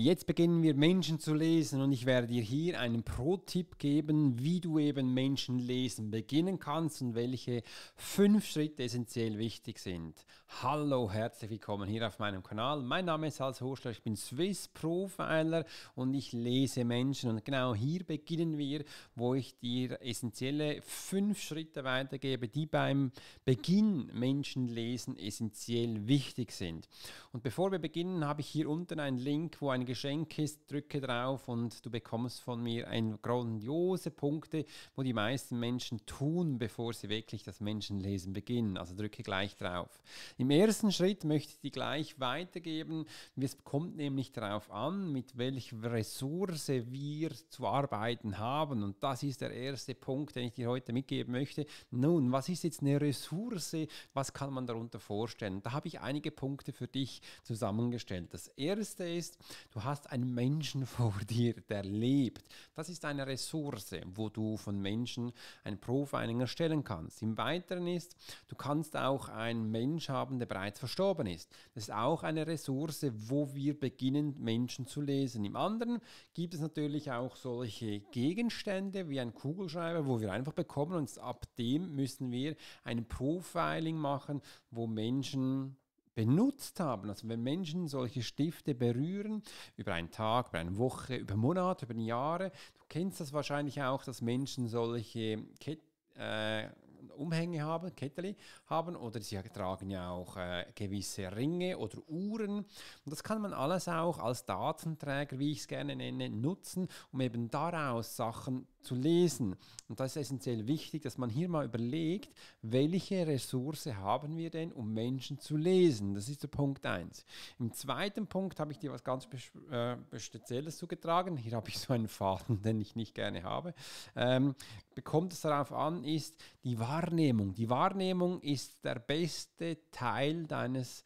Jetzt beginnen wir Menschen zu lesen und ich werde dir hier einen Pro-Tipp geben, wie du eben Menschen lesen beginnen kannst und welche 5 Schritte essentiell wichtig sind. Hallo, herzlich willkommen hier auf meinem Kanal. Mein Name ist Alex Hurschler, ich bin Swiss Profiler und ich lese Menschen. Und genau hier beginnen wir, wo ich dir essentielle 5 Schritte weitergebe, die beim Beginn Menschen lesen essentiell wichtig sind. Und bevor wir beginnen, habe ich hier unten einen Link, wo ein Geschenk ist, drücke drauf und du bekommst von mir grandiose Punkte, wo die meisten Menschen tun, bevor sie wirklich das Menschenlesen beginnen. Also drücke gleich drauf. Im ersten Schritt möchte ich dir gleich weitergeben. Es kommt nämlich darauf an, mit welcher Ressource wir zu arbeiten haben. Und das ist der erste Punkt, den ich dir heute mitgeben möchte. Nun, was ist jetzt eine Ressource? Was kann man darunter vorstellen? Da habe ich einige Punkte für dich zusammengestellt. Das erste ist, du hast einen Menschen vor dir, der lebt. Das ist eine Ressource, wo du von Menschen ein Profiling erstellen kannst. Im Weiteren ist, du kannst auch einen Mensch haben, der bereits verstorben ist. Das ist auch eine Ressource, wo wir beginnen, Menschen zu lesen. Im anderen gibt es natürlich auch solche Gegenstände wie ein Kugelschreiber, wo wir einfach bekommen und ab dem müssen wir ein Profiling machen, wo Menschen benutzt haben. Also wenn Menschen solche Stifte berühren, über einen Tag, über eine Woche, über einen Monat, über Jahre, du kennst das wahrscheinlich auch, dass Menschen solche Umhänge haben, Kettchen haben, oder sie tragen ja auch gewisse Ringe oder Uhren. Und das kann man alles auch als Datenträger, wie ich es gerne nenne, nutzen, um eben daraus Sachen zu lesen. Und das ist essentiell wichtig, dass man hier mal überlegt, welche Ressource haben wir denn, um Menschen zu lesen. Das ist der Punkt 1. Im zweiten Punkt habe ich dir was ganz Spezielles zugetragen. Hier habe ich so einen Faden, den ich nicht gerne habe. Kommt es darauf an, ist die Wahrnehmung. Die Wahrnehmung ist der beste Teil deines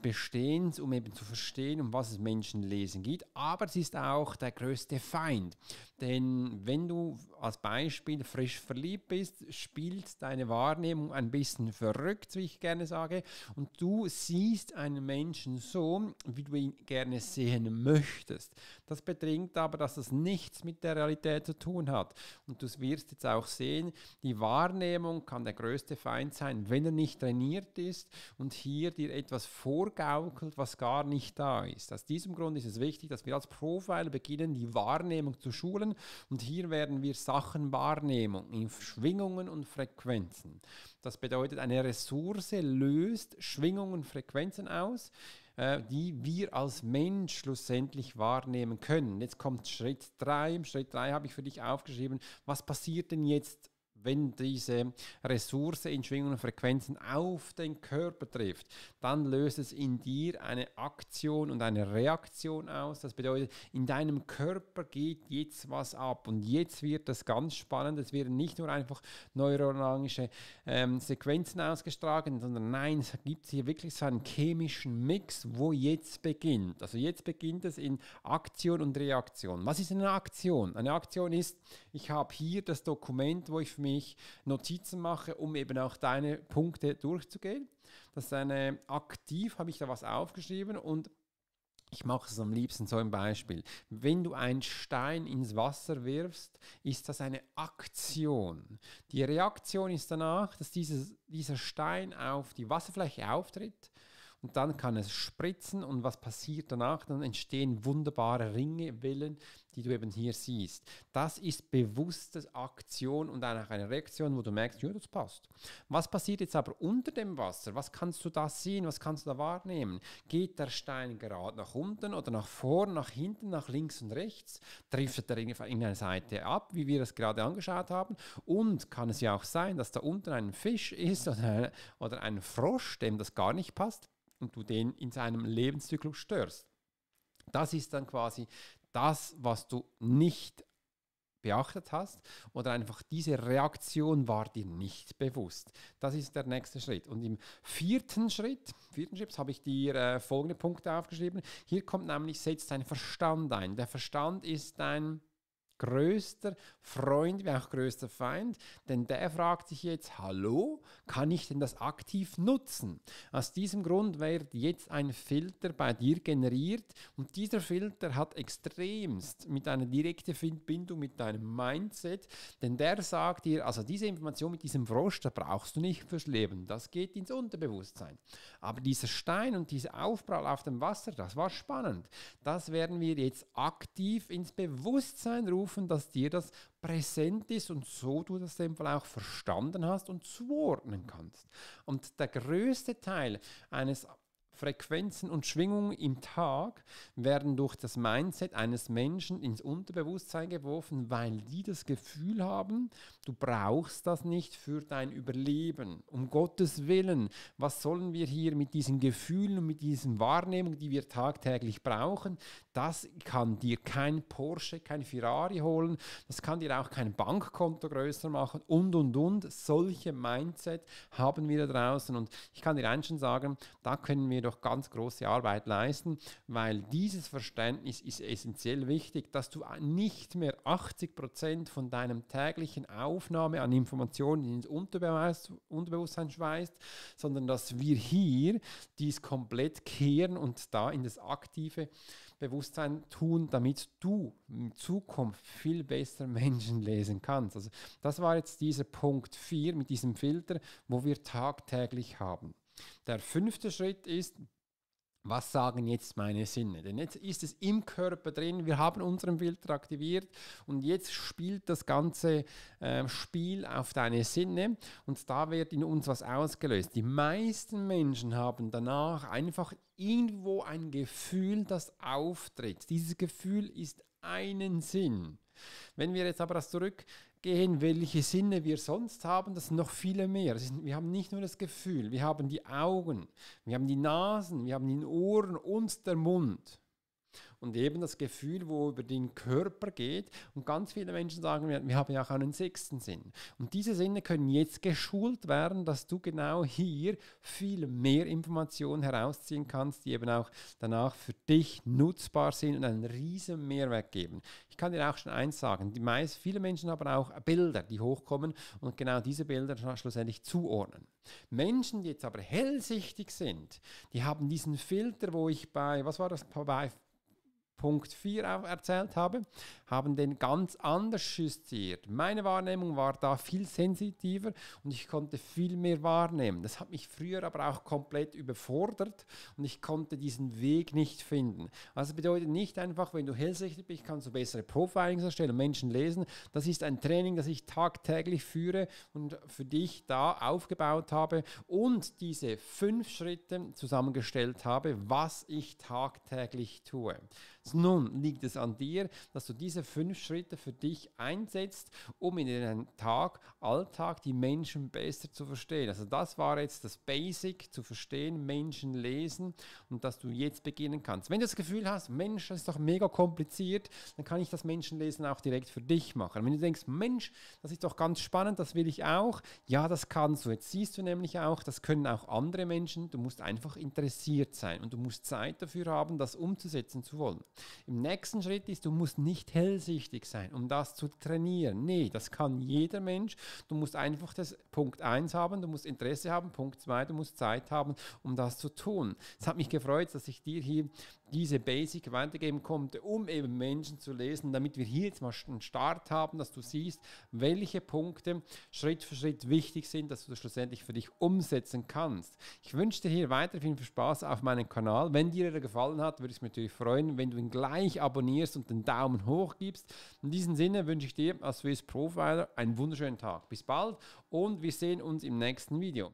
Bestehens, um eben zu verstehen, um was es Menschenlesen geht. Aber es ist auch der größte Feind. Denn wenn du als Beispiel frisch verliebt bist, spielt deine Wahrnehmung ein bisschen verrückt, wie ich gerne sage. Und du siehst einen Menschen so, wie du ihn gerne sehen möchtest. Das bedingt aber, dass das nichts mit der Realität zu tun hat. Und du wirst jetzt auch sehen, die Wahrnehmung kann der größte Feind sein, wenn er nicht trainiert ist und hier dir etwas vorgaukelt, was gar nicht da ist. Aus diesem Grund ist es wichtig, dass wir als Profiler beginnen, die Wahrnehmung zu schulen und hier werden wir Sachen Wahrnehmung in Schwingungen und Frequenzen. Das bedeutet, eine Ressource löst Schwingungen und Frequenzen aus, die wir als Mensch schlussendlich wahrnehmen können. Jetzt kommt Schritt 3. Im Schritt 3 habe ich für dich aufgeschrieben, was passiert denn jetzt, wenn diese Ressource in Schwingungen und Frequenzen auf den Körper trifft, dann löst es in dir eine Aktion und eine Reaktion aus. Das bedeutet, in deinem Körper geht jetzt was ab. Und jetzt wird das ganz spannend. Es werden nicht nur einfach neurologische Sequenzen ausgestrahlt, sondern nein, es gibt hier wirklich so einen chemischen Mix, wo jetzt beginnt. Also jetzt beginnt es in Aktion und Reaktion. Was ist eine Aktion? Eine Aktion ist, ich habe hier das Dokument, wo ich für mich Notizen mache, um eben auch deine Punkte durchzugehen. Das ist eine aktiv, habe ich da was aufgeschrieben und ich mache es am liebsten so im Beispiel. Wenn du einen Stein ins Wasser wirfst, ist das eine Aktion. Die Reaktion ist danach, dass dieser Stein auf die Wasserfläche auftritt. Und dann kann es spritzen und was passiert danach? Dann entstehen wunderbare Ringe, Wellen, die du eben hier siehst. Das ist bewusste Aktion und danach eine Reaktion, wo du merkst, ja, das passt. Was passiert jetzt aber unter dem Wasser? Was kannst du da sehen? Was kannst du da wahrnehmen? Geht der Stein gerade nach unten oder nach vorn, nach hinten, nach links und rechts? Trifft er irgendeine Seite ab, wie wir das gerade angeschaut haben? Und kann es ja auch sein, dass da unten ein Fisch ist oder ein Frosch, dem das gar nicht passt? Und du den in seinem Lebenszyklus störst. Das ist dann quasi das, was du nicht beachtet hast oder einfach diese Reaktion war dir nicht bewusst. Das ist der nächste Schritt. Und im vierten Schritt habe ich dir folgende Punkte aufgeschrieben. Hier kommt nämlich, setzt dein Verstand ein. Der Verstand ist dein größter Freund wie auch größter Feind, denn der fragt sich jetzt, hallo, kann ich denn das aktiv nutzen? Aus diesem Grund wird jetzt ein Filter bei dir generiert und dieser Filter hat extremst mit einer direkten Verbindung mit deinem Mindset, denn der sagt dir, also diese Information mit diesem Frosch, da brauchst du nicht fürs Leben, das geht ins Unterbewusstsein. Aber dieser Stein und dieser Aufprall auf dem Wasser, das war spannend. Das werden wir jetzt aktiv ins Bewusstsein rufen, dass dir das präsent ist und so du das in dem Fall auch verstanden hast und zuordnen kannst. Und der größte Teil eines Frequenzen und Schwingungen im Tag werden durch das Mindset eines Menschen ins Unterbewusstsein geworfen, weil die das Gefühl haben, du brauchst das nicht für dein Überleben. Um Gottes Willen, was sollen wir hier mit diesen Gefühlen und mit diesen Wahrnehmungen, die wir tagtäglich brauchen? Das kann dir kein Porsche, kein Ferrari holen, das kann dir auch kein Bankkonto größer machen und. Solche Mindset haben wir da draußen und ich kann dir eins schon sagen, da können wir doch ganz große Arbeit leisten, weil dieses Verständnis ist essentiell wichtig, dass du nicht mehr 80% von deinem täglichen Aufnahme an Informationen ins Unterbewusstsein schweißt, sondern dass wir hier dies komplett kehren und da in das aktive Bewusstsein tun, damit du in Zukunft viel besser Menschen lesen kannst. Also das war jetzt dieser Punkt 4 mit diesem Filter, wo wir tagtäglich haben. Der 5. Schritt ist, was sagen jetzt meine Sinne? Denn jetzt ist es im Körper drin, wir haben unseren Filter aktiviert und jetzt spielt das ganze Spiel auf deine Sinne und da wird in uns was ausgelöst. Die meisten Menschen haben danach einfach irgendwo ein Gefühl, das auftritt. Dieses Gefühl ist einen Sinn. Wenn wir jetzt aber das zurückgehen, welche Sinne wir sonst haben, das sind noch viele mehr. Wir haben nicht nur das Gefühl, wir haben die Augen, wir haben die Nasen, wir haben die Ohren und der Mund. Und eben das Gefühl, wo über den Körper geht. Und ganz viele Menschen sagen, wir haben ja auch einen 6. Sinn. Und diese Sinne können jetzt geschult werden, dass du genau hier viel mehr Informationen herausziehen kannst, die eben auch danach für dich nutzbar sind und einen riesen Mehrwert geben. Ich kann dir auch schon eins sagen, viele Menschen haben auch Bilder, die hochkommen und genau diese Bilder schlussendlich zuordnen. Menschen, die jetzt aber hellsichtig sind, die haben diesen Filter, wo ich bei, was war das, bei Punkt 4 erzählt habe, haben den ganz anders justiert. Meine Wahrnehmung war da viel sensitiver und ich konnte viel mehr wahrnehmen. Das hat mich früher aber auch komplett überfordert und ich konnte diesen Weg nicht finden. Also bedeutet nicht einfach, wenn du hellsichtig bist, kannst du bessere Profilings erstellen und Menschen lesen. Das ist ein Training, das ich tagtäglich führe und für dich da aufgebaut habe und diese 5 Schritte zusammengestellt habe, was ich tagtäglich tue. Nun liegt es an dir, dass du diese 5 Schritte für dich einsetzt, um in deinem Alltag die Menschen besser zu verstehen. Also das war jetzt das Basic, zu verstehen, Menschen lesen und dass du jetzt beginnen kannst. Wenn du das Gefühl hast, Mensch, das ist doch mega kompliziert, dann kann ich das Menschenlesen auch direkt für dich machen. Wenn du denkst, Mensch, das ist doch ganz spannend, das will ich auch. Ja, das kannst du. Jetzt siehst du nämlich auch, das können auch andere Menschen. Du musst einfach interessiert sein und du musst Zeit dafür haben, das umzusetzen zu wollen. Im nächsten Schritt ist, du musst nicht hellsichtig sein, um das zu trainieren. Nee, das kann jeder Mensch. Du musst einfach das Punkt 1 haben, du musst Interesse haben, Punkt 2, du musst Zeit haben, um das zu tun. Es hat mich gefreut, dass ich dir hier diese Basic weitergeben konnte, um eben Menschen zu lesen, damit wir hier jetzt mal einen Start haben, dass du siehst, welche Punkte Schritt für Schritt wichtig sind, dass du das schlussendlich für dich umsetzen kannst. Ich wünsche dir hier weiter viel Spaß auf meinem Kanal. Wenn dir der gefallen hat, würde ich es mir natürlich freuen, wenn du ihn gleich abonnierst und den Daumen hoch gibst. In diesem Sinne wünsche ich dir als Swiss Profiler einen wunderschönen Tag. Bis bald und wir sehen uns im nächsten Video.